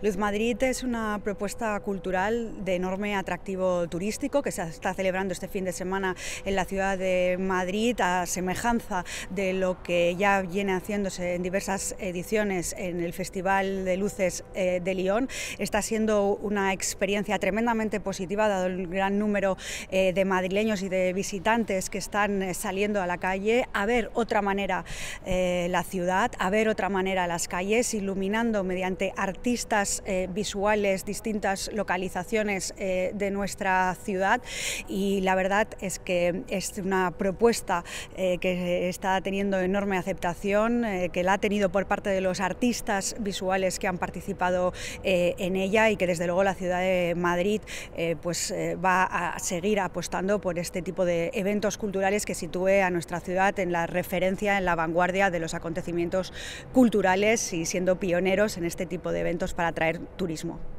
Luz Madrid es una propuesta cultural de enorme atractivo turístico que se está celebrando este fin de semana en la ciudad de Madrid, a semejanza de lo que ya viene haciéndose en diversas ediciones en el Festival de Luces de Lyon. Está siendo una experiencia tremendamente positiva, dado el gran número de madrileños y de visitantes que están saliendo a la calle a ver otra manera la ciudad, a ver otra manera las calles, iluminando mediante artistas visuales, distintas localizaciones de nuestra ciudad, y la verdad es que es una propuesta que está teniendo enorme aceptación, que la ha tenido por parte de los artistas visuales que han participado en ella, y que desde luego la ciudad de Madrid va a seguir apostando por este tipo de eventos culturales que sitúe a nuestra ciudad en la referencia, en la vanguardia de los acontecimientos culturales, y siendo pioneros en este tipo de eventos para atraer turismo.